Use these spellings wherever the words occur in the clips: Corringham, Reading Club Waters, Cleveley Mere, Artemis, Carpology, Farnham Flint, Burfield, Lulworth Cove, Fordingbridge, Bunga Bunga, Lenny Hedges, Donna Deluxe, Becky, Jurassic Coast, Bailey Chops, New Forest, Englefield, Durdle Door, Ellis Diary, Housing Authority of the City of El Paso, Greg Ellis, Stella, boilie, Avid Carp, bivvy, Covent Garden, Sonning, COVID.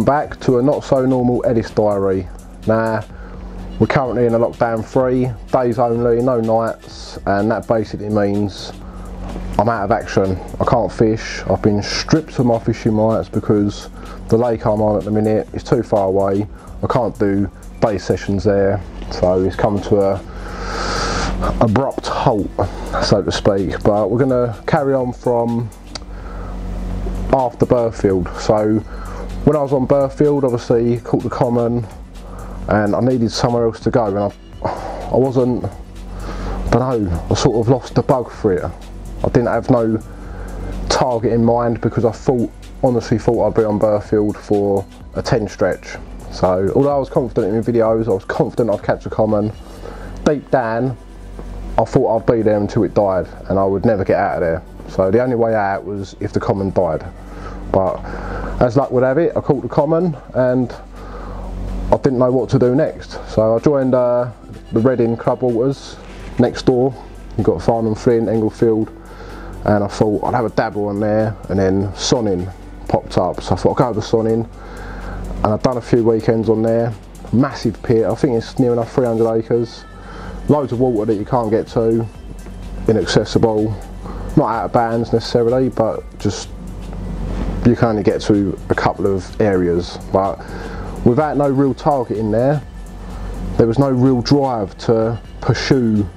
Welcome back to a not so normal Ellis Diary. Now, we're currently in a lockdown free, days only, no nights, and that basically means I'm out of action. I can't fish. I've been stripped of my fishing rights because the lake I'm on at the minute is too far away. I can't do day sessions there, so it's come to a abrupt halt, so to speak. But we're going to carry on from after Burfield. So when I was on Burfield, obviously caught the common, and I needed somewhere else to go, and I wasn't, I don't know, I sort of lost the bug for it. I didn't have no target in mind because I honestly thought I'd be on Burfield for a 10 stretch. So although I was confident in my videos, I was confident I'd catch a common, deep down I thought I'd be there until it died and I would never get out of there. So the only way out was if the common died. But as luck would have it, I caught the common and I didn't know what to do next. So I joined the Reading Club Waters next door. You've got Farnham Flint, Englefield, and I thought I'd have a dabble on there, and then Sonning popped up. So I thought I'd go over Sonning, and I've done a few weekends on there. Massive pier, I think it's near enough 300 acres. Loads of water that you can't get to, inaccessible, not out of bounds necessarily, but just you can only get to a couple of areas. But without no real target in there, there was no real drive to pursue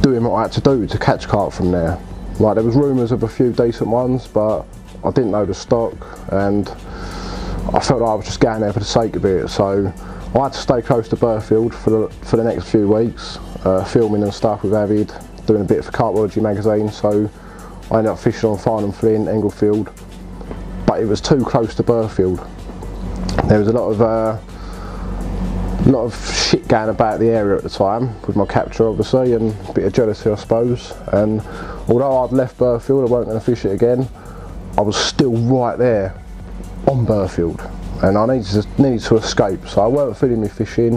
doing what I had to do to catch carp from there. Like, there was rumours of a few decent ones, but I didn't know the stock and I felt like I was just going there for the sake of it. So I had to stay close to Burfield for the next few weeks, filming and stuff with Avid, doing a bit for Carpology magazine. So I ended up fishing on Farnham Flint, Englefield, but it was too close to Burfield. There was a lot of shit going about the area at the time with my capture, obviously, and a bit of jealousy, I suppose. And although I'd left Burfield, I wasn't going to fish it again, I was still right there on Burfield and I needed to escape. So I weren't feeling me fishing,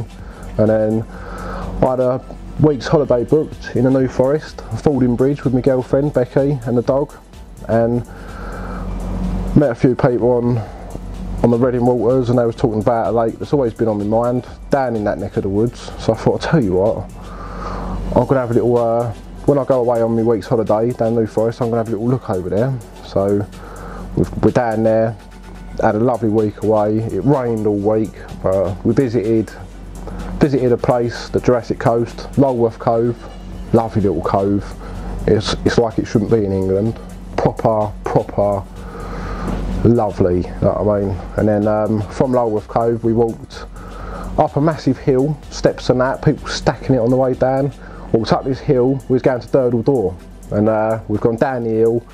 and then I had a week's holiday booked in the New Forest, Fordingbridge, with my girlfriend Becky and the dog, and met a few people on the Reading Waters, and they was talking about a lake that's always been on my mind, down in that neck of the woods. So I thought, I'll tell you what, I'm gonna have a little, when I go away on my week's holiday down New Forest, I'm gonna have a little look over there. So we're down there, had a lovely week away. It rained all week, but we visited a place, the Jurassic Coast, Lulworth Cove, lovely little cove. It's like it shouldn't be in England. Proper lovely, you know what I mean? And then from Lulworth Cove we walked up a massive hill, steps and that, people stacking it on the way down. Walked up this hill, we was going to Durdle Door, and we've gone down the hill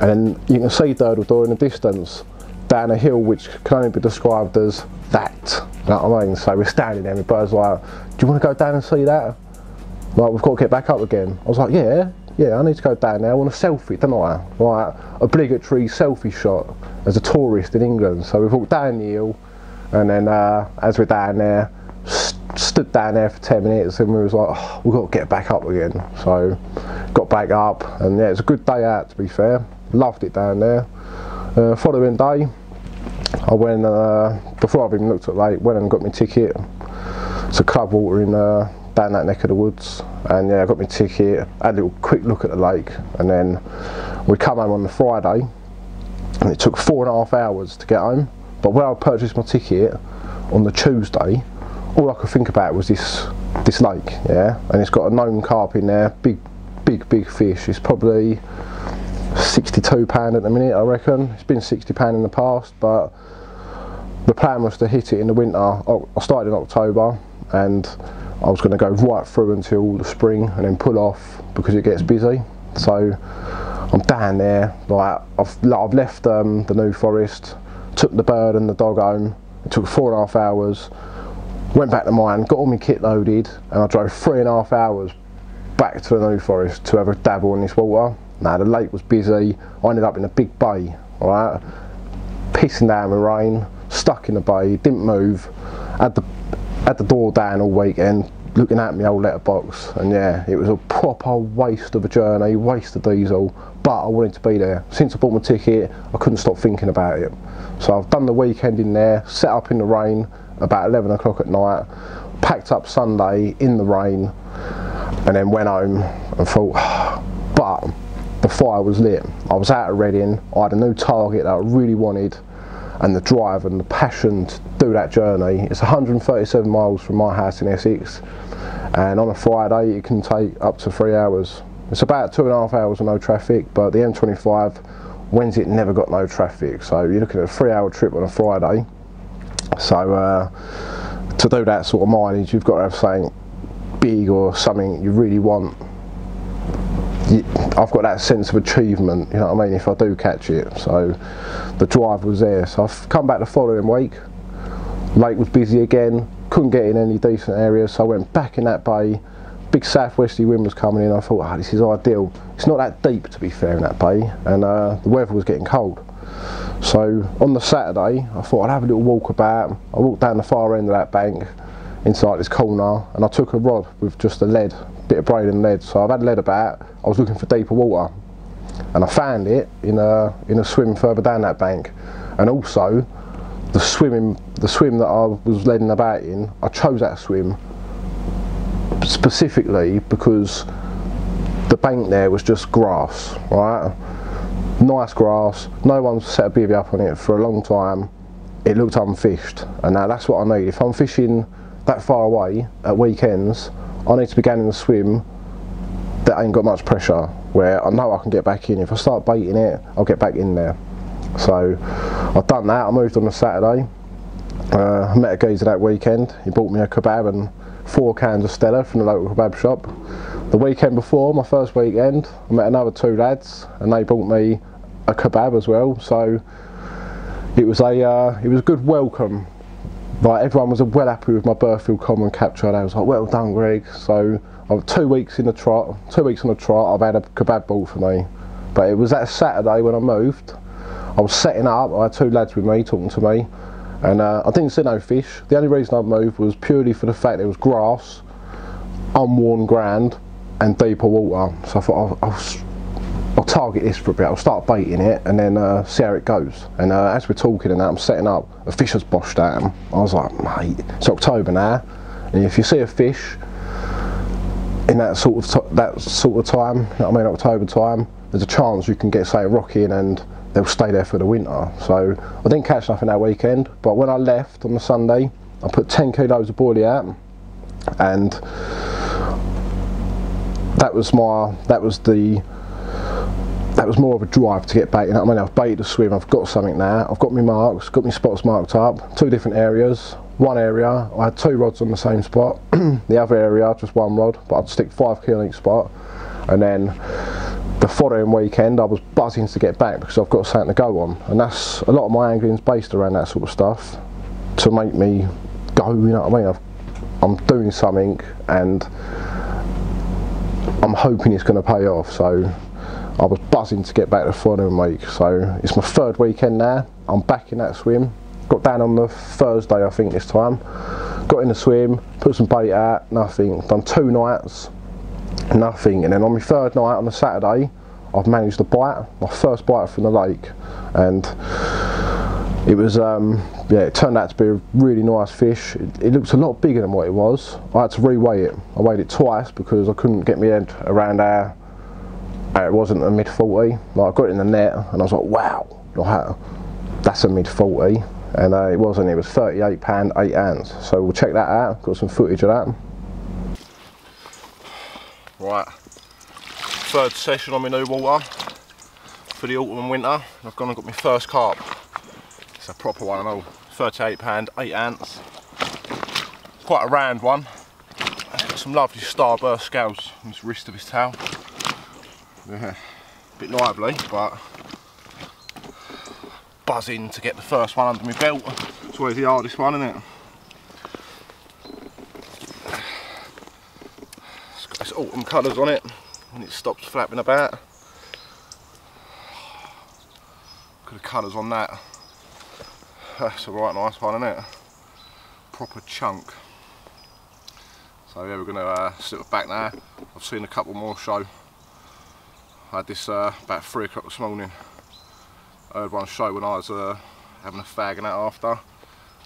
and you can see Durdle Door in the distance, down a hill which can only be described as that, you know what I mean? So we're standing there and my brother's like, do you want to go down and see that? Like, we've got to get back up again. I was like, yeah, I need to go down there, I want a selfie, don't I? Like, obligatory selfie shot as a tourist in England. So we walked down the hill, and then as we're down there, stood down there for 10 minutes and we was like, oh, we've got to get back up again. So got back up, and yeah, it was a good day out, to be fair. Loved it down there. Following day, I went, before I've even looked at late, went and got my ticket to Club Water in down that neck of the woods, and yeah, I got my ticket, had a little quick look at the lake, and then we come home on the Friday, and it took 4.5 hours to get home. But when I purchased my ticket on the Tuesday, all I could think about was this lake, yeah, and it's got a known carp in there, big fish. It's probably £62 at the minute, I reckon. It's been £60 in the past, but the plan was to hit it in the winter. I started in October, and I was going to go right through until the spring and then pull off because it gets busy. So I'm down there, like, I've left the New Forest, took the bird and the dog home. It took 4.5 hours, went back to mine, got all my kit loaded, and I drove 3.5 hours back to the New Forest to have a dabble in this water. Now, the lake was busy, I ended up in a big bay, alright, pissing down with rain, stuck in the bay, didn't move, had the door down all weekend, looking at my old letterbox, and yeah, it was a proper waste of a journey, waste of diesel, but I wanted to be there. Since I bought my ticket, I couldn't stop thinking about it. So I've done the weekend in there, set up in the rain about 11 o'clock at night, packed up Sunday in the rain, and then went home and thought, but the fire was lit. I was out of Reading, I had a new target that I really wanted, and the drive and the passion to do that journey. It's 137 miles from my house in Essex, and on a Friday it can take up to 3 hours. It's about 2.5 hours of no traffic, but the M25, when's it never got no traffic? So you're looking at a 3 hour trip on a Friday. So to do that sort of mileage, you've got to have something big or something you really want. I've got that sense of achievement, you know what I mean, if I do catch it. So the drive was there. So I've come back the following week, lake was busy again, couldn't get in any decent areas, so I went back in that bay. Big southwesterly wind was coming in. I thought, this is ideal. It's not that deep, to be fair, in that bay, and the weather was getting cold. So on the Saturday I thought I'd have a little walk about. I walked down the far end of that bank inside this corner, and I took a rod with just a lead, bit of braid and lead. So I've had lead about. I was looking for deeper water, and I found it in a swim further down that bank. And also the swim that I was leading about in, I chose that swim specifically because the bank there was just grass, right? Nice grass, no one's set a bivvy up on it for a long time. It looked unfished, and now that's what I need. If I'm fishing that far away at weekends, I need to be going in the swim that ain't got much pressure, where I know I can get back in. If I start baiting it, I'll get back in there. So I've done that. I moved on the Saturday. I met a geezer that weekend. He bought me a kebab and 4 cans of Stella from the local kebab shop. The weekend before, my first weekend, I met another 2 lads, and they bought me a kebab as well. So it was a good welcome. Like, everyone was well happy with my Burfield common capture. They was like, well done, Greg. So 2 weeks in the trot, 2 weeks on the trot, I've had a kebab ball for me. But it was that Saturday when I moved, I was setting up, I had 2 lads with me talking to me, and I didn't see no fish. The only reason I moved was purely for the fact it was grass, unworn ground, and deeper water. So I thought, I'll target this for a bit, I'll start baiting it, and then see how it goes. And as we're talking and that, I'm setting up, a fish has boshed at him. I was like, mate, it's October now, and if you see a fish in that sort of time, you know what I mean, October time, there's a chance you can get, say, a rock in, and they'll stay there for the winter. So I didn't catch nothing that weekend, but when I left on the Sunday, I put 10 kilos of boilie out, and that was more of a drive to get baiting. I mean, I've baited a swim, I've got something now, I've got my marks, got my spots marked up, 2 different areas. One area, I had 2 rods on the same spot, the other area, just 1 rod, but I'd stick 5 kilo in each spot. And then the following weekend, I was buzzing to get back because I've got something to go on. And that's, a lot of my angling's based around that sort of stuff, to make me go, you know what I mean? I'm doing something, and I'm hoping it's going to pay off. So I was buzzing to get back the following week. So it's my 3rd weekend now, I'm back in that swim. Got down on the Thursday, I think, this time. Got in the swim, put some bait out, nothing. Done 2 nights, nothing. And then on my 3rd night, on the Saturday, I've managed to bite, my first bite from the lake. And it was, yeah, it turned out to be a really nice fish. It looked a lot bigger than what it was. I had to reweigh it. I weighed it twice because I couldn't get my head around how it wasn't a mid-40. Like, I got it in the net, and I was like, wow, like, that's a mid-40. And it wasn't, it was £38, 8 ounce. So we'll check that out, got some footage of that. Right, 3rd session on my new water for the autumn and winter. I've gone and got my first carp. It's a proper one and all, £38, 8 ounce. Quite a round one. Got some lovely starburst scales on his wrist of his tail. Yeah, a bit lively, but buzzing to get the first one under my belt. It's always the hardest one, isn't it? It's got its autumn colours on it when it stops flapping about. Look at the colours on that. That's a right nice one, isn't it? Proper chunk. So yeah, we're going to sit back now. I've seen a couple more show. I had this about 3 o'clock this morning. I heard one show when I was having a fag and that after,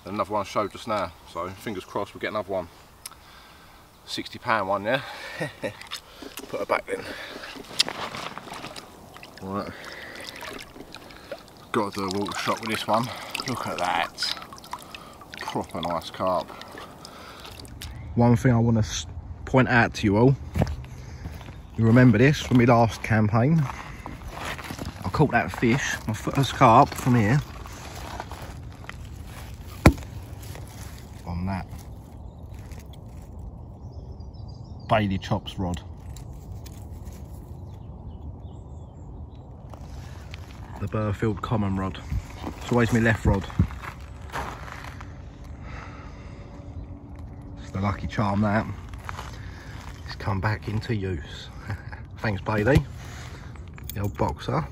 and another one showed just now. So fingers crossed we'll get another one. £60 one, yeah? Put her back then. Right. Got to do a water shot with this one. Look at that. Proper nice carp. One thing I want to point out to you all. You remember this from my last campaign. I caught that fish, my first carp from here. On that Bailey Chops rod. The Burfield common rod. It's always my left rod. It's the lucky charm that. It's come back into use. Thanks Bailey, the old boxer.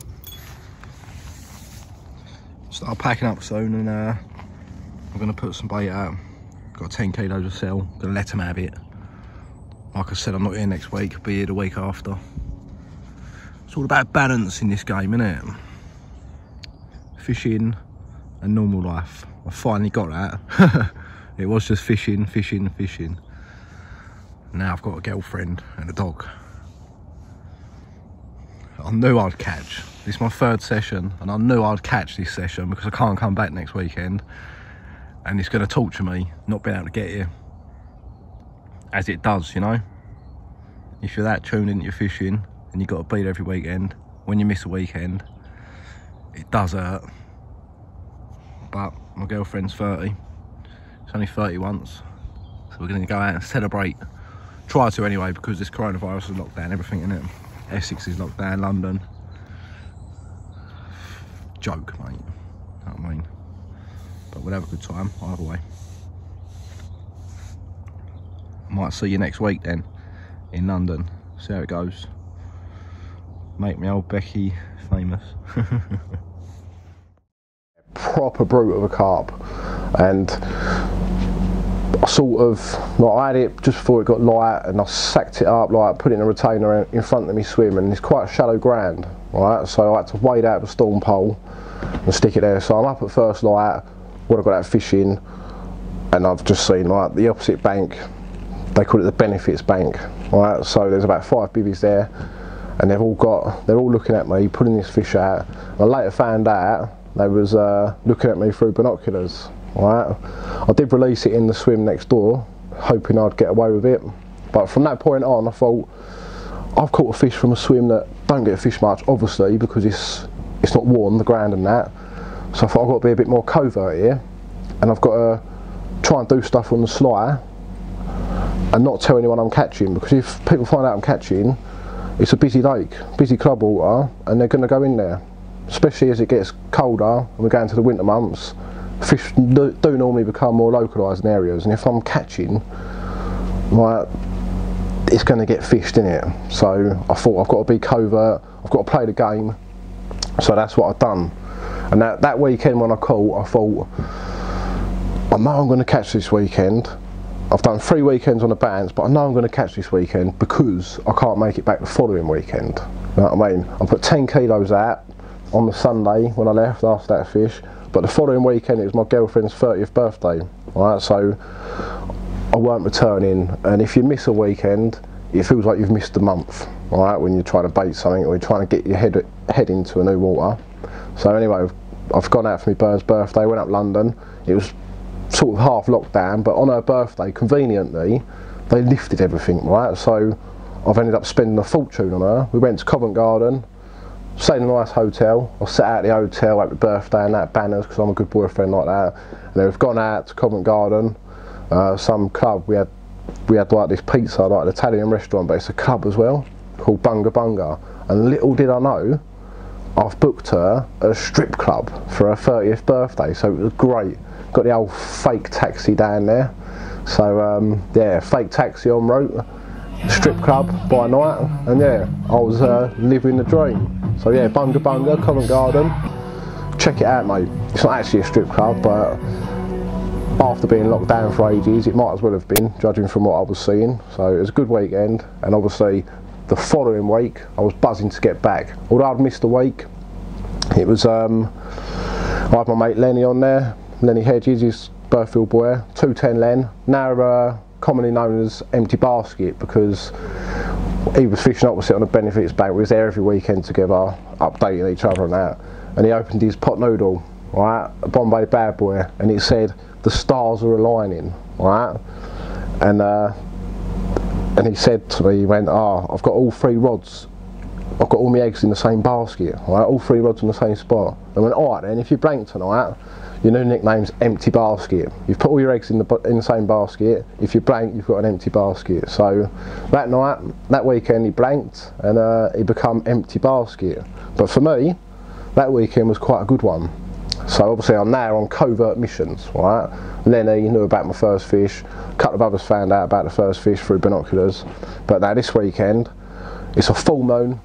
Start packing up soon and I'm gonna put some bait out. Got 10 kilos to sell, gonna let them have it. Like I said, I'm not here next week, I'll be here the week after. It's all about balance in this game, isn't it? Fishing and normal life. I finally got that. It was just fishing, fishing, fishing. Now I've got a girlfriend and a dog. I knew I'd catch. This is my third session, and I knew I'd catch this session because I can't come back next weekend. And it's going to torture me not being able to get here. As it does, you know. If you're that tuned into your fishing and you've got to beat every weekend, when you miss a weekend, it does hurt. But my girlfriend's 30. She's only 30 once. So we're going to go out and celebrate. Try to anyway, because this coronavirus is locked down, everything in it. Essex is locked down, London. Joke, mate. You know what I mean? But we'll have a good time either way. Might see you next week then in London. See how it goes. Make me old Becky famous. Proper brute of a carp, and I sort of like, I had it just before it got light and I sacked it up, like put it in a retainer in front of me swim, and it's quite shallow ground, right? So I had to wade out of a storm pole and stick it there. So I'm up at first light, what I've got that fish in, and I've just seen like the opposite bank, they call it the benefits bank, right? So there's about 5 bivvies there, and they're all looking at me pulling this fish out. I later found out they was looking at me through binoculars. Right, I did release it in the swim next door, hoping I'd get away with it. But from that point on, I thought, I've caught a fish from a swim that don't get fished much, obviously, because it's not warm, the ground and that. So I thought I've got to be a bit more covert here, and I've got to try and do stuff on the sly and not tell anyone I'm catching, because if people find out I'm catching, it's a busy lake, busy club water, and they're going to go in there, especially as it gets colder and we're going to the winter months. Fish do normally become more localised in areas, and if I'm catching, like, it's going to get fished, innit? So I thought I've got to be covert, I've got to play the game, so that's what I've done. And that weekend when I caught, I thought, I know I'm going to catch this weekend. I've done 3 weekends on the bands, but I know I'm going to catch this weekend because I can't make it back the following weekend. You know what I mean? I put 10 kilos out on the Sunday when I left after that fish, but the following weekend it was my girlfriend's 30th birthday. Right, so I weren't returning, and if you miss a weekend, it feels like you've missed the month. Right, when you're trying to bait something or you're trying to get your head into a new water. So anyway, I've gone out for my bird's birthday, went up London. It was sort of half lockdown, but on her birthday, conveniently, they lifted everything, right? So I've ended up spending a fortune on her. We went to Covent Garden, stayed in a nice hotel. I sat out at the hotel at my birthday and that banners, because I'm a good boyfriend like that. And then we've gone out to Covent Garden, some club. We had like this pizza, like an Italian restaurant, but it's a club as well, called Bunga Bunga. And little did I know, I've booked her a strip club for her 30th birthday, so it was great. Got the old fake taxi down there, so yeah, fake taxi en route, strip club by night, and yeah, I was living the dream. So yeah, Bunga Bunga, Covent Garden, check it out mate. It's not actually a strip club, but after being locked down for ages, it might as well have been, judging from what I was seeing. So it was a good weekend, and obviously the following week I was buzzing to get back. Although I'd missed a week, it was I had my mate Lenny on there, Lenny Hedges, his Burfield boy, 210 Len, now commonly known as Empty Basket, because he was fishing opposite on the benefits bank. We was there every weekend together, updating each other and that. And he opened his pot noodle, right, a Bombay bad boy, and it said the stars are aligning, right? And he said to me, he went, "Ah, I've got all three rods. I've got all my eggs in the same basket, right? All three rods in the same spot." I went, "All right then, if you blank tonight, your new nickname's Empty Basket. You've put all your eggs in the same basket. If you blank, you've got an empty basket." So that night, that weekend, he blanked, and he became Empty Basket. But for me, that weekend was quite a good one. So obviously I'm now on covert missions, right? Lenny knew about my first fish, a couple of others found out about the first fish through binoculars. But now this weekend, it's a full moon.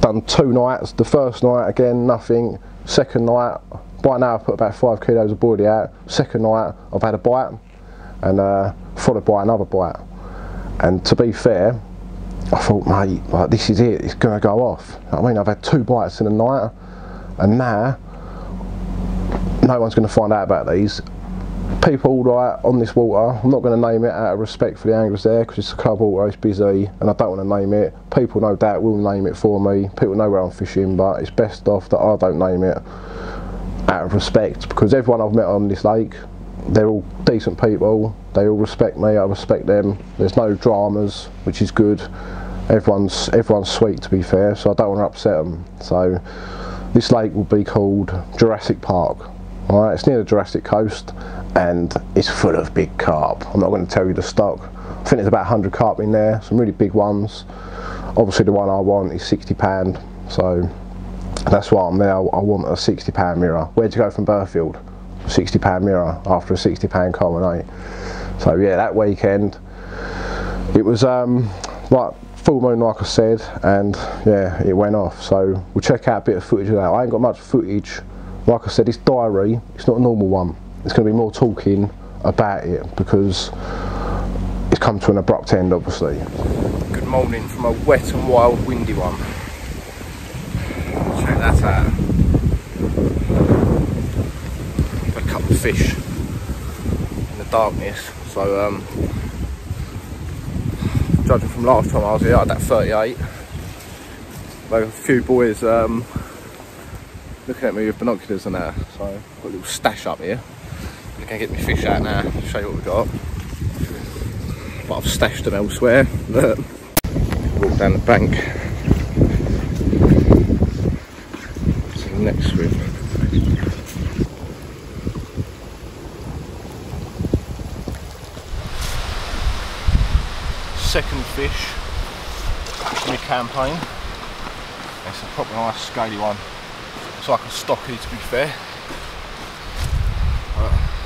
Done two nights. The first night, again, nothing. Second night, by now I've put about 5 kilos of boilie out. Second night I've had a bite, and followed by another bite. And to be fair, I thought, mate, like, this is it, it's going to go off. I mean, I've had 2 bites in a night, and now no one's going to find out about these. People like on this water, I'm not going to name it out of respect for the anglers there, because it's a club water, it's busy, and I don't want to name it. People no doubt will name it for me, people know where I'm fishing, but it's best off that I don't name it out of respect, because everyone I've met on this lake, they're all decent people, they all respect me, I respect them, there's no dramas, which is good. Everyone's sweet, to be fair, so I don't want to upset them. So this lake will be called Jurassic Park. Alright, it's near the Jurassic Coast, and it's full of big carp. I'm not going to tell you the stock. I think there's about 100 carp in there, some really big ones. Obviously the one I want is £60, so that's why I'm there. I want a £60 mirror. Where'd you go from Burfield? £60 mirror after a £60 carbonate. So yeah, that weekend it was like full moon, like I said, and yeah, it went off. So we'll check out a bit of footage of that. I ain't got much footage. Like I said, it's diary, it's not a normal one. It's going to be more talking about it, because it's come to an abrupt end, obviously. Good morning from a wet and wild, windy one. Check that out. A couple of fish in the darkness. So, judging from last time I was here, I had that 38. There were a few boys looking at me with binoculars and that, so I've got a little stash up here. I'm going to get my fish out now, show you what we've got. But I've stashed them elsewhere. Look, walk down the bank. To the next swim. Second fish in the campaign. It's a proper nice scaly one. It's like a stocky, to be fair.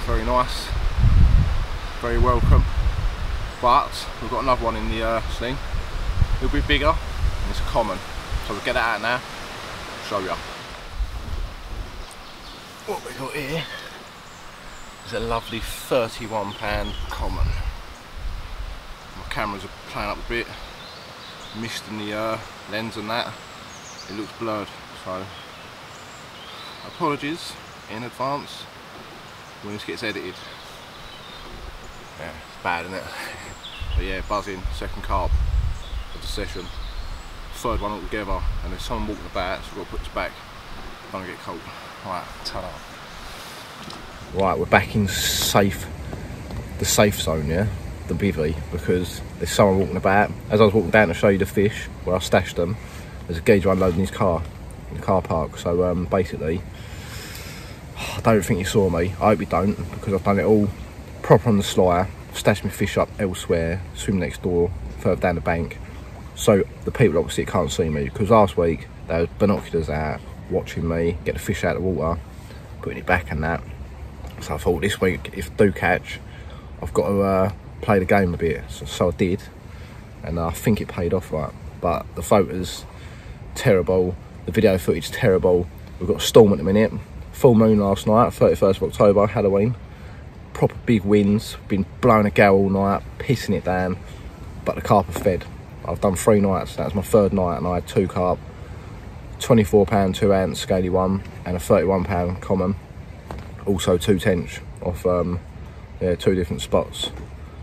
Very nice, very welcome. But we've got another one in the sling. It'll be bigger, and it's common. So we'll get that out now, show you. What we got here is a lovely £31 common. My cameras are playing up a bit, mist in the lens and that. It looks blurred, so apologies in advance when this gets edited. Yeah, it's bad, isn't it? But yeah, buzzing, second carp of the session, third one altogether, and there's someone walking about, so we've got to put this back, don't get caught. Right, ta-da. Right, we're back in the safe zone, yeah? The bivvy, because there's someone walking about. As I was walking down to show you the fish, where I stashed them, there's a geezer unloading his car in the car park, so basically, I don't think you saw me, I hope you don't, because I've done it all proper on the sly, stashed my fish up elsewhere, swim next door, further down the bank, so the people obviously can't see me, because last week they had binoculars out, watching me get the fish out of the water, putting it back and that, so I thought this week, if I do catch, I've got to play the game a bit, so I did, and I think it paid off right, but the photos, terrible, the video footage, terrible, we've got a storm at the minute. Full moon last night, 31st of October, Halloween. proper big winds, been blowing a gale all night, pissing it down, but the carp are fed. I've done 3 nights, that was my 3rd night, and I had 2 carp, £24 2 ounce scaly one and a £31 common, also 2 tench off 2 different spots.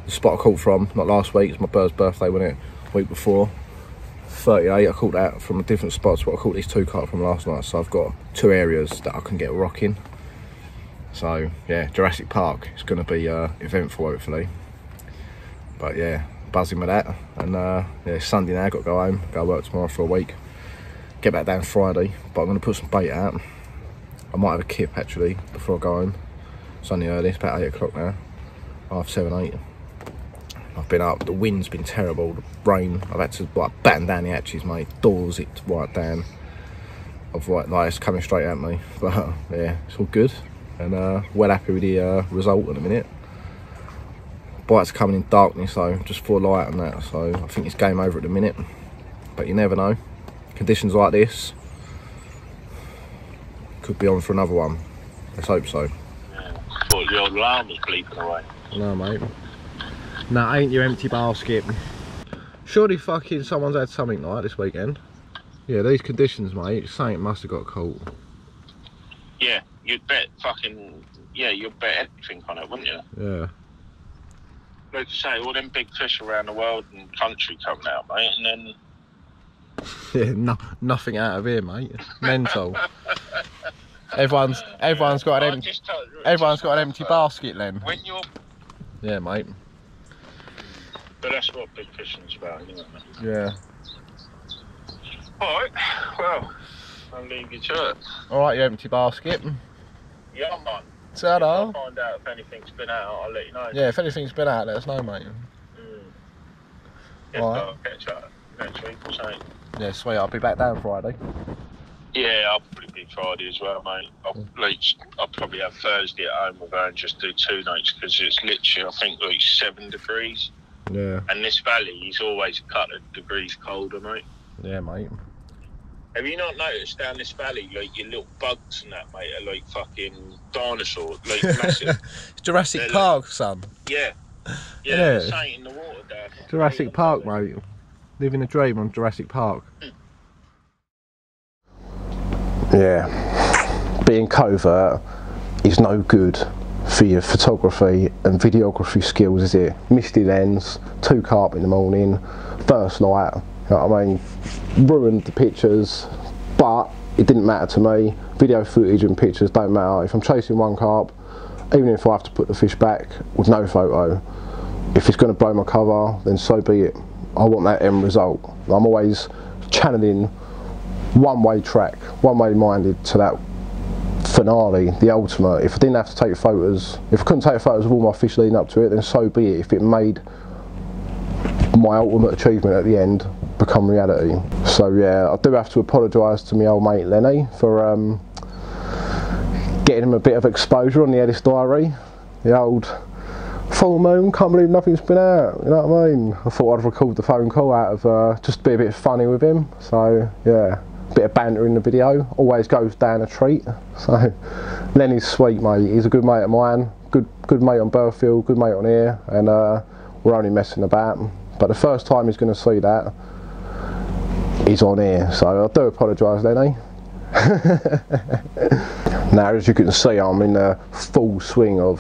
The spot I caught from, not last week, it's my bird's birthday, wasn't it? Week before, 38, I caught that from a different spot to what I caught these 2 carp from last night, so I've got 2 areas that I can get rocking. So yeah, Jurassic Park is going to be eventful hopefully, but yeah, buzzing with that. And yeah, Sunday now, got to go home, go work tomorrow for a week, get back down Friday, but I'm going to put some bait out. I might have a kip actually before I go home. It's only early, it's about 8 o'clock now, 7, 8. I've been up, the wind's been terrible, the rain, I've had to like batten down the hatches, mate, doors it right down. I've like, it's coming straight at me, but yeah, it's all good. And well happy with the result at the minute. Bites coming in darkness though, just for light and that, so I think it's game over at the minute, but you never know. Conditions like this could be on for another one. Let's hope so. Yeah, I thought the old alarm was bleeping away. No mate, no, ain't your empty basket. Surely fucking someone's had something like this weekend. Yeah, these conditions mate, something must have got caught. Yeah, you'd bet fucking, yeah, you'd bet everything on it, wouldn't you? Yeah. Like you say, all them big fish around the world and country coming out, mate, and then... yeah, no, nothing out of here, mate. Mental. Everyone's got an empty... Everyone's got an empty basket, then. When you're... Yeah, mate. But that's what big fishing's about, isn't it, mate? Yeah. All right, well... I'll leave you to it. Alright, you empty basket. Yeah, man. Ta-da. If I find out if anything's been out, I'll let you know. Yeah, if anything's been out, let us know, mate. Mm. Yeah, all right. I'll catch up next week or something. Yeah, sweet. I'll be back down Friday. Yeah, I'll probably be Friday as well, mate. I'll probably have Thursday at home. We'll go and just do 2 nights because it's literally, I think, like 7 degrees. Yeah. And this valley is always a couple of degrees colder, mate. Yeah, mate. Have you not noticed down this valley, like, your little bugs and that, mate, are like fucking dinosaurs, like massive. Jurassic They're Park, like, son. Yeah. Yeah, yeah. In the water down there. Jurassic Park, mate. Living a dream on Jurassic Park. Yeah. Being covert is no good for your photography and videography skills, is it? Misty lens, 2 carp in the morning, first night. You know what I mean? Ruined the pictures, but it didn't matter to me. Video footage and pictures don't matter. If I'm chasing 1 carp, even if I have to put the fish back with no photo, if it's going to blow my cover, then so be it. I want that end result. I'm always channeling one-way track, one-way minded to that finale, the ultimate. If I didn't have to take photos, if I couldn't take photos of all my fish leading up to it, then so be it. If it made my ultimate achievement at the end become reality. So yeah, I do have to apologise to my old mate Lenny for getting him a bit of exposure on the Ellis Diary. The old full moon, can't believe nothing's been out, you know what I mean? I thought I'd record the phone call out of just to be a bit funny with him. So yeah, a bit of banter in the video, always goes down a treat. So Lenny's sweet mate, he's a good mate of mine, good mate on Burfield, good mate on here, and we're only messing about. But the first time he's going to see that, he's on here, so I do apologise, Lenny. Now, as you can see, I'm in the full swing of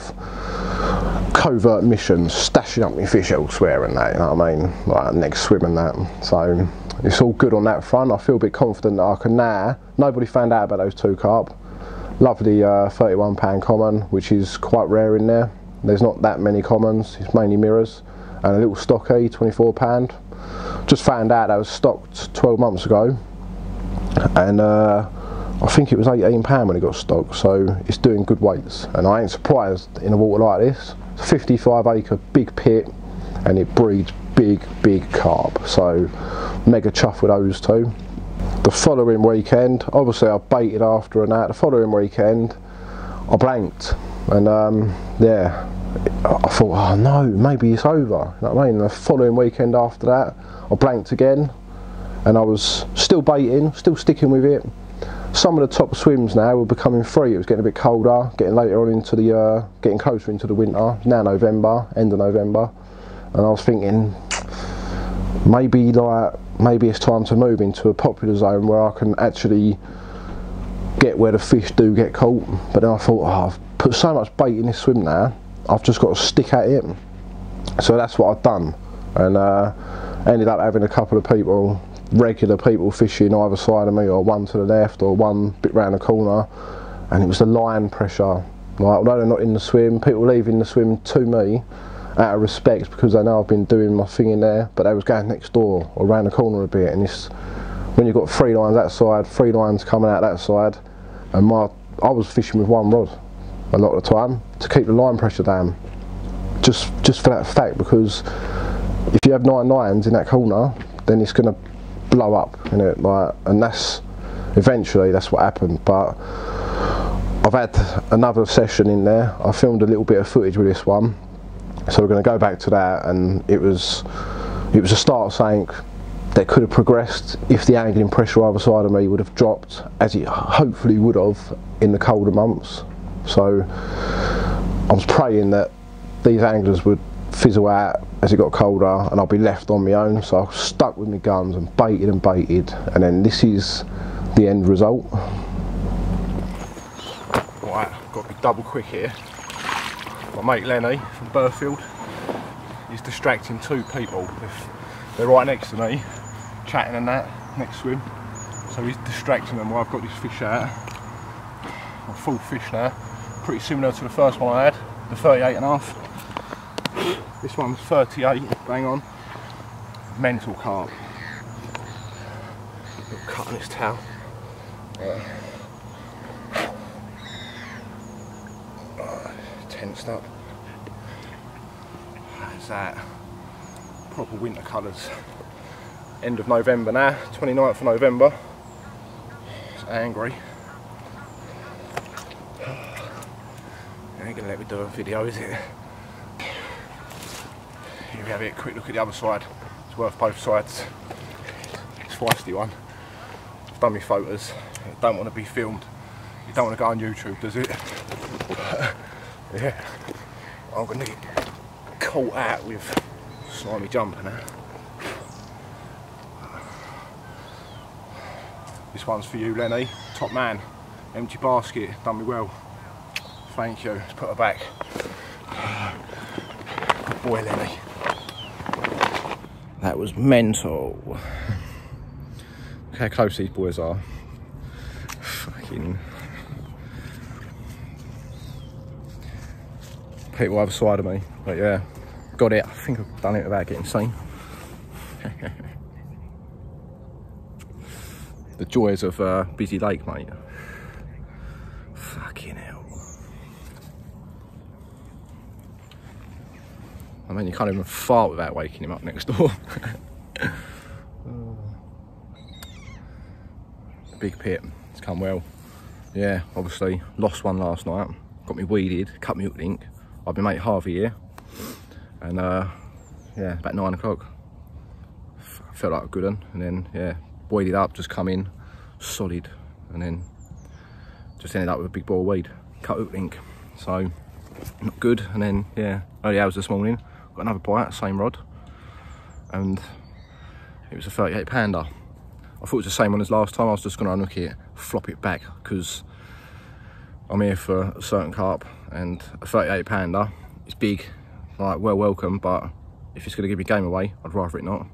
covert missions, stashing up my fish elsewhere and that, you know what I mean? Like next swim and that. So it's all good on that front. I feel a bit confident that I can now. Nobody found out about those 2 carp. Lovely £31 common, which is quite rare in there. There's not that many commons, it's mainly mirrors. And a little stocky, £24. Just found out that was stocked 12 months ago, and I think it was £18 when it got stocked, so it's doing good weights. And I ain't surprised in a water like this. It's a 55 acre big pit, and it breeds big carp, so mega chuffed with those two. The following weekend, obviously I baited after and that, the following weekend I blanked, and yeah, I thought, oh no, maybe it's over, you know what I mean? And the following weekend after that, I blanked again, and I was still baiting, still sticking with it, Some of the top swims now were becoming free. It was getting a bit colder, getting later on into the, getting closer into the winter. Now November, end of November, and I was thinking maybe it's time to move into a popular zone where I can actually get where the fish do get caught. But then I thought, oh, I've put so much bait in this swim now, I've just got to stick at it. So that's what I've done, and ended up having a couple of people, regular people fishing either side of me, or one to the left or one bit round the corner, and it was the line pressure. Like, although they're not in the swim, people leaving the swim to me out of respect because they know I've been doing my thing in there, but they was going next door or round the corner a bit, and it's when you've got three lines that side, three lines coming out that side, and I was fishing with one rod a lot of the time to keep the line pressure down. Just for that fact, because if you have 9 lines in that corner, then it's going to blow up, you know, like, and that's eventually that's what happened. But I've had another session in there. I filmed a little bit of footage with this one, so we're going to go back to that. And it was a start of something that could have progressed if the angling pressure either side of me would have dropped, as it hopefully would have in the colder months. So I was praying that these anglers would fizzle out as it got colder and I'll be left on my own. So I stuck with my guns and baited and baited, and then this is the end result. Right, got to be double quick here. My mate Lenny from Burfield is distracting two people. They're right next to me, chatting and that, next swim. So he's distracting them while I've got this fish out. I'm full fish now, pretty similar to the first one I had, the 38.5. This one's 38, bang on. Mental carp. Little cut on its tail. Tensed up. How's that? Proper winter colours. End of November now, 29th of November. It's angry. They ain't gonna let me do a video, is it? Here we have it, quick look at the other side. It's worth both sides. It's a feisty one. I've done my photos. I don't want to be filmed. You don't want to go on YouTube, does it? Yeah. I'm going to get caught out with slimy jumper now. This one's for you, Lenny. Top man. Empty basket. Done me well. Thank you. Let's put her back. Good boy, Lenny. That was mental. Look how close these boys are. Fucking people either side of me. But yeah, got it. I think I've done it without getting seen. The joys of busy lake, mate. Fucking hell. I mean, you can't even fart without waking him up next door. Big pit, it's come well. Yeah, obviously, lost one last night. Got me weeded, cut me hook link. I've been mate Harvey here. And yeah, about 9 o'clock. Felt like a good one. And then, yeah, weeded up, just come in, solid. And then just ended up with a big ball of weed, cut hook link. So, not good. And then, yeah, early hours this morning. Got another bite, same rod, and it was a 38 pounder. I thought it was the same one as last time. I was just going to unhook it, flop it back, because I'm here for a certain carp, and a 38 pounder is big, like, well welcome, but if it's going to give me game away, I'd rather it not.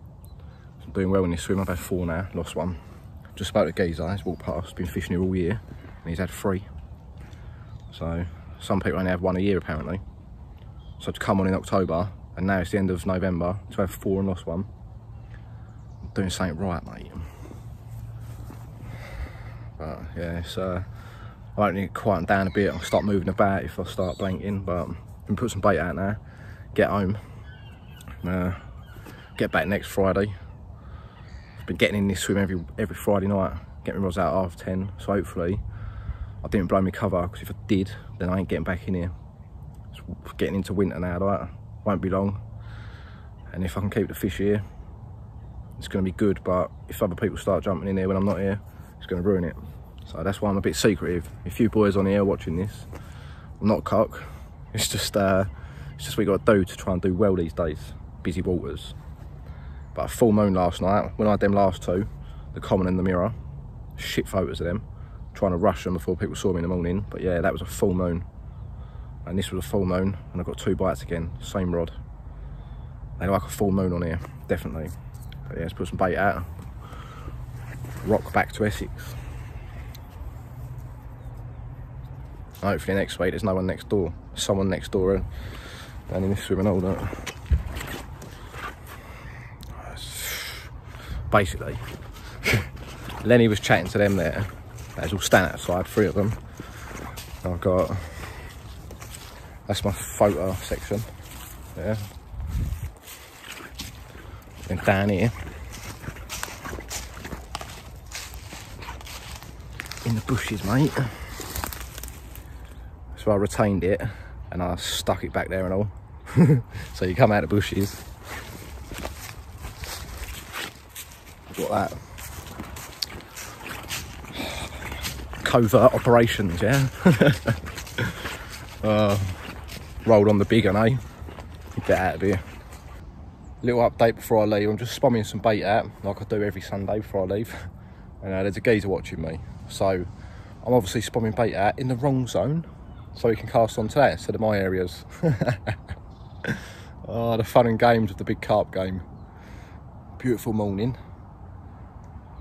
I'm doing well in this swim. I've had 4 now, lost one. Just spoke to Geezer, he's walked past, been fishing here all year, and he's had 3. So some people only have 1 a year apparently. So to come on in October, and now it's the end of November, to have 4 and lost 1. I'm doing something right, mate. But yeah, it's I only quieten down a bit. I'll start moving about if I start blanking, but I'm gonna put some bait out now, get home, get back next Friday. I've been getting in this swim every Friday night, getting my rods out at 10:30, so hopefully I didn't blow my cover, because if I did, then I ain't getting back in here. It's getting into winter now, right? Won't be long. And if I can keep the fish here, it's going to be good, but if other people start jumping in here when I'm not here, it's going to ruin it. So that's why I'm a bit secretive. If you boys on here watching this, I'm not a cock. It's just what you got to do to try and do well these days. Busy waters. But a full moon last night, when I had them last two, the common and the mirror, shit photos of them, trying to rush them before people saw me in the morning. But yeah, that was a full moon. And this was a full moon, and I got two bites again, same rod. They like a full moon on here, definitely. But yeah, let's put some bait out. Rock back to Essex. Hopefully next week there's no one next door. Someone next door down in this swimming hole, don't it? Basically, Lenny was chatting to them there. They all stand outside, three of them. I've got, that's my photo section, yeah. Then down here, in the bushes, mate. So I retained it and I stuck it back there and all. So you come out of the bushes. Got that. Covert operations, yeah. Rolled on the big one, eh? Get out of here. Little update before I leave. I'm just spamming some bait out, like I do every Sunday before I leave. And there's a geezer watching me. So I'm obviously spamming bait out in the wrong zone, so he can cast onto that instead of my areas. Oh, the fun and games of the big carp game. Beautiful morning.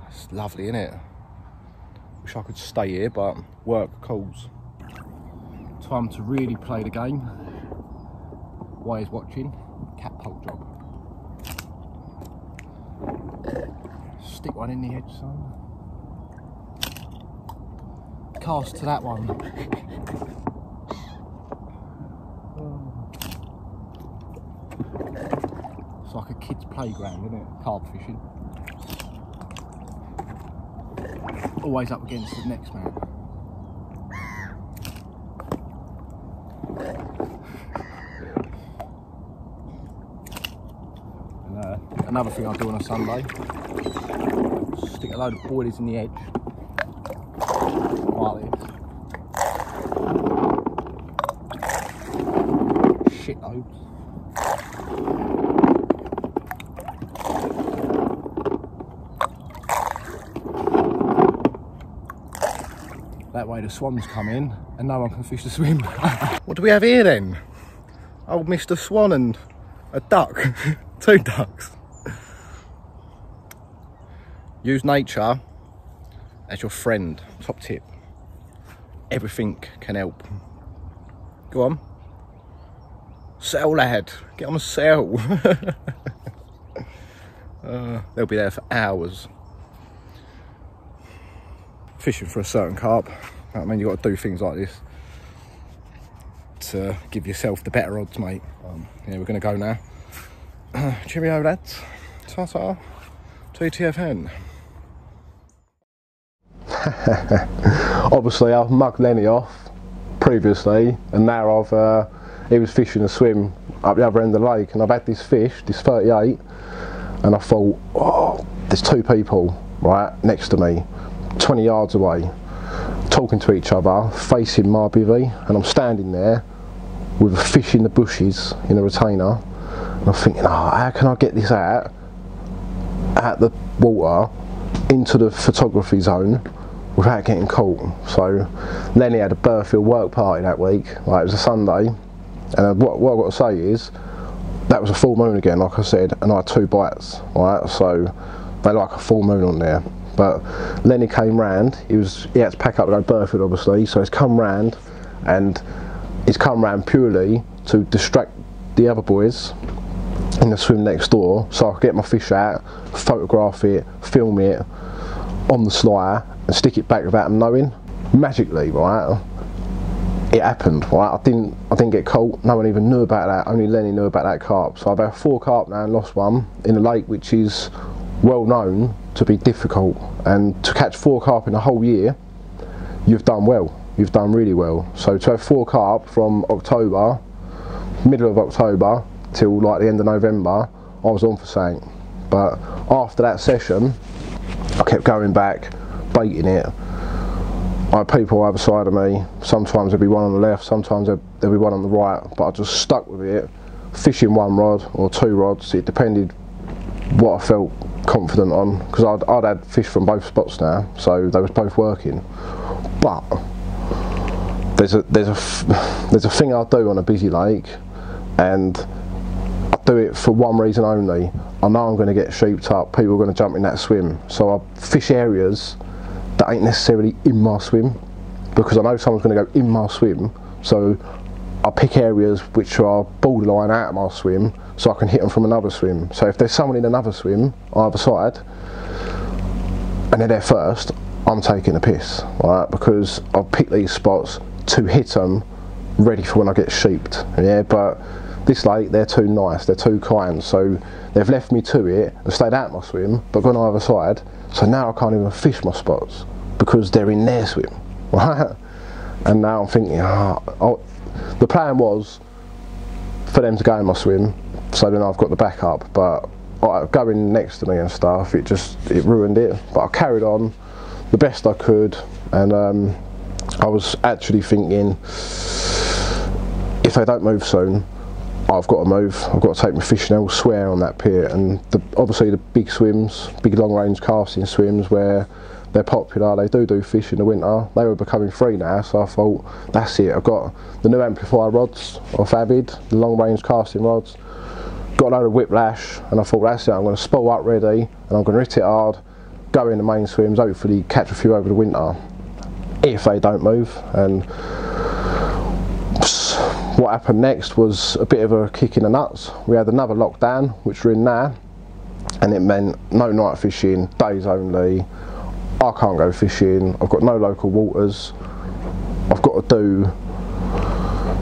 It's lovely, isn't it? Wish I could stay here, but work calls. Time to really play the game. Why he's watching? Catapult job. Stick one in the edge, son. Cast to that one. It's like a kid's playground, isn't it? Carp fishing. Always up against the next man. And, another thing I do on a Sunday, stick a load of boilies in the edge. Like this. Shit loads. That way the swans come in and no one can fish the swim. What do we have here then? Old Mr. Swan and a duck. Two ducks. Use nature as your friend. Top tip. Everything can help. Go on. Sell, lad. Get on a sell. They'll be there for hours. Fishing for a certain carp, I mean, you got to do things like this to give yourself the better odds, mate. Yeah, we're going to go now. Cheerio, lads. Ta-ta. TTFN. Obviously, I've mugged Lenny off previously, and now I've he was fishing a swim up the other end of the lake, and I've had this fish, this 38, and I thought, oh, there's two people right next to me. 20 yards away, talking to each other, facing my bivvy, and I'm standing there with a fish in the bushes in a retainer, and I'm thinking, oh, how can I get this out at the water into the photography zone without getting caught? So Lenny had a Burfield work party that week, like it was a Sunday, and what I've got to say is that was a full moon again, like I said, and I had two bites, right? So they like a full moon on there. But Lenny came round, he had to pack up with Burfield obviously, so he's come round, and he's come round purely to distract the other boys in the swim next door so I could get my fish out, photograph it, film it on the sly and stick it back without them knowing. Magically, right, it happened, right? I didn't get caught, no one even knew about that, only Lenny knew about that carp. So I've had 4 carp now and lost one in the lake, which is well known to be difficult, and to catch 4 carp in a whole year, you've done well, you've done really well. So to have 4 carp from October, middle of October till like the end of November, I was on for something. But after that session I kept going back, baiting it, I had people either side of me. Sometimes there'd be one on the left, sometimes there'd be one on the right, but I just stuck with it, fishing one rod or two rods. It depended what I felt confident on, because I'd had fish from both spots now, so they was both working. But there's a thing I do on a busy lake, and I do it for one reason only. I know I'm going to get sheeped up, people are going to jump in that swim, so I fish areas that ain't necessarily in my swim, because I know someone's going to go in my swim, so I pick areas which are borderline out of my swim, so I can hit them from another swim. So if there's someone in another swim, either side, and they're there first, I'm taking a piss, right? Because I've picked these spots to hit them, ready for when I get sheeped, yeah? But this lake, they're too nice, they're too kind, so they've left me to it, they've stayed out my swim, but gone either side, so now I can't even fish my spots, because they're in their swim, right? And now I'm thinking, the plan was for them to go in my swim, so then I've got the backup, but going next to me and stuff, it ruined it. But I carried on the best I could, and I was actually thinking, if they don't move soon, I've got to move, I've got to take my fishing elsewhere on that pier. And obviously the big swims, big long range casting swims where they're popular, they do fish in the winter, they were becoming free now, so I thought, that's it, I've got the new amplifier rods off Avid, the long range casting rods, got a load of whiplash, and I thought, that's it, I'm going to spool up ready, and I'm going to hit it hard, go in the main swims, hopefully catch a few over the winter, if they don't move. And what happened next was a bit of a kick in the nuts. We had another lockdown, which we're in now, and it meant no night fishing, days only. I can't go fishing, I've got no local waters, I've got to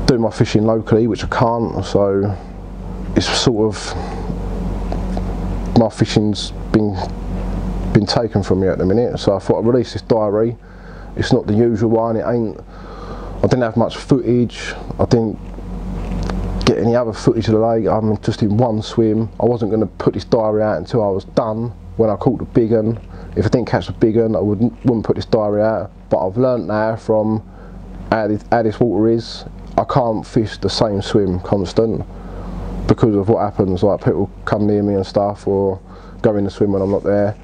do my fishing locally, which I can't, so it's sort of, my fishing's been taken from me at the minute. So I thought I'd release this diary. It's not the usual one, I didn't have much footage, I didn't get any other footage of the lake, I'm just in one swim. I wasn't going to put this diary out until I was done, when I caught the big one. If I didn't catch the big one, I wouldn't put this diary out. But I've learnt now from how this water is, I can't fish the same swim constant because of what happens. Like people come near me and stuff, or go in the swim when I'm not there.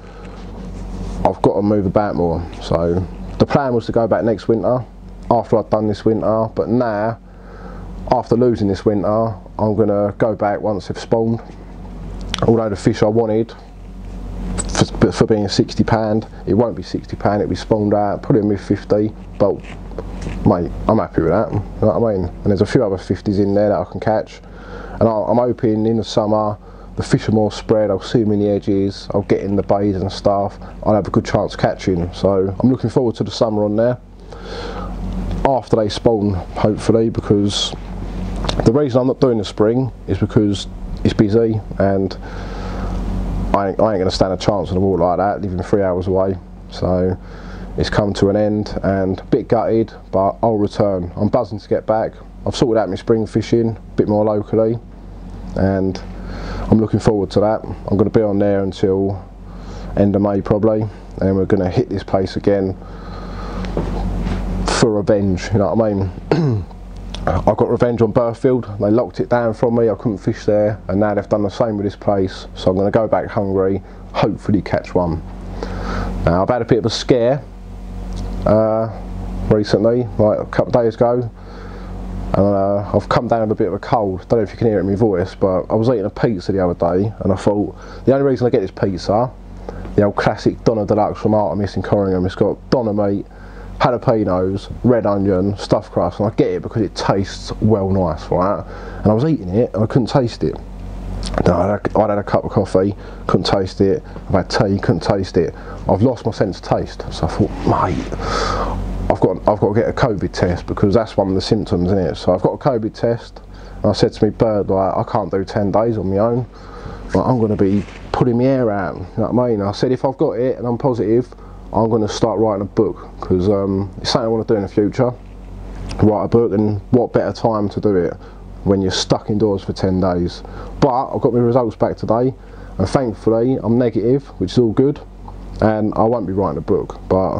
I've got to move about more. So the plan was to go back next winter, after I'd done this winter. But now, after losing this winter, I'm going to go back once they've spawned. Although the fish I wanted, for being £60, it won't be £60, it'll be spawned out, probably mid 50, but mate, I'm happy with that, you know what I mean? And there's a few other 50s in there that I can catch, and I'm hoping in the summer the fish are more spread, I'll see them in the edges, I'll get in the bays and stuff, I'll have a good chance of catching, so I'm looking forward to the summer on there, after they spawn hopefully, because the reason I'm not doing the spring is because it's busy, and I ain't going to stand a chance on a walk like that, living 3 hours away. So it's come to an end, and a bit gutted, but I'll return. I'm buzzing to get back. I've sorted out my spring fishing a bit more locally, and I'm looking forward to that. I'm going to be on there until end of May probably, and we're going to hit this place again for revenge, you know what I mean? I got revenge on Burfield, they locked it down from me, I couldn't fish there, and now they've done the same with this place, so I'm going to go back hungry, hopefully catch one. Now I've had a bit of a scare recently, like a couple of days ago, and I've come down with a bit of a cold. I don't know if you can hear it in my voice, but I was eating a pizza the other day, and I thought, the only reason I get this pizza, the old classic Donna Deluxe from Artemis in Corringham, it's got Donna meat, jalapenos, red onion, stuffed crust, and I get it because it tastes well nice, right? And I was eating it and I couldn't taste it. I'd had a cup of coffee, couldn't taste it, I've had tea, couldn't taste it. I've lost my sense of taste, so I thought, mate, I've got to get a COVID test, because that's one of the symptoms, isn't it? So I've got a COVID test, and I said to me bird, like, I can't do 10 days on my own, like, I'm going to be putting my hair out, you know what I mean? I said, if I've got it and I'm positive, I'm going to start writing a book, because it's something I want to do in the future, write a book, and what better time to do it when you're stuck indoors for 10 days. But I've got my results back today, and thankfully I'm negative, which is all good. and I won't be writing a book, but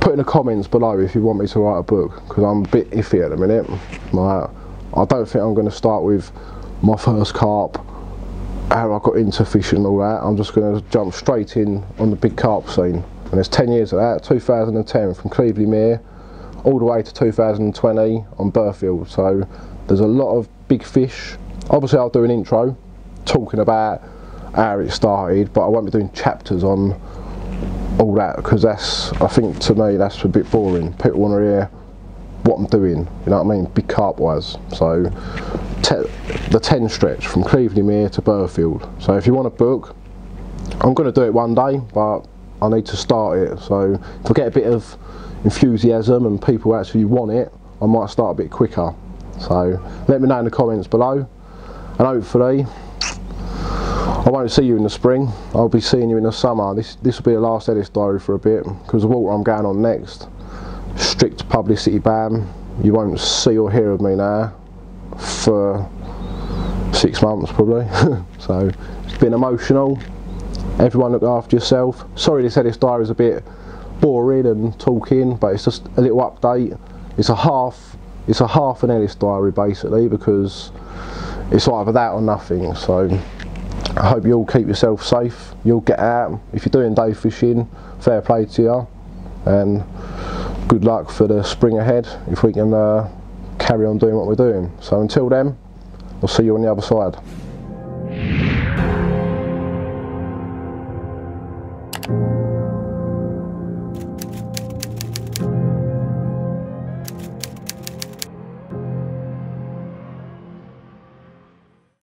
put in the comments below if you want me to write a book, because I'm a bit iffy at the minute. Like, I don't think I'm going to start with my first carp, how I got into fishing and all that. I'm just going to jump straight in on the big carp scene. And there's 10 years of that, 2010 from Cleveley Mere all the way to 2020 on Burfield. So there's a lot of big fish. Obviously I'll do an intro talking about how it started, but I won't be doing chapters on all that, because that's, I think to me that's a bit boring. People want to hear what I'm doing, you know what I mean, big carp wise. So the 10 stretch from Cleveley Mere to Burfield. So if you want a book, I'm going to do it one day, but I need to start it. So if I get a bit of enthusiasm and people actually want it, I might start a bit quicker. So let me know in the comments below, and hopefully I won't see you in the spring, I'll be seeing you in the summer. This will be the last Ellis Diary for a bit, because the water I'm going on next, strict publicity ban, you won't see or hear of me now for 6 months probably. So it's been emotional. Everyone look after yourself. Sorry they said this diary is a bit boring and talking, but it's just a little update. It's a half an Ellis Diary basically, because it's either that or nothing. So I hope you all keep yourself safe, you'll get out. If you're doing day fishing, fair play to you, and good luck for the spring ahead if we can carry on doing what we're doing. So until then, I'll see you on the other side.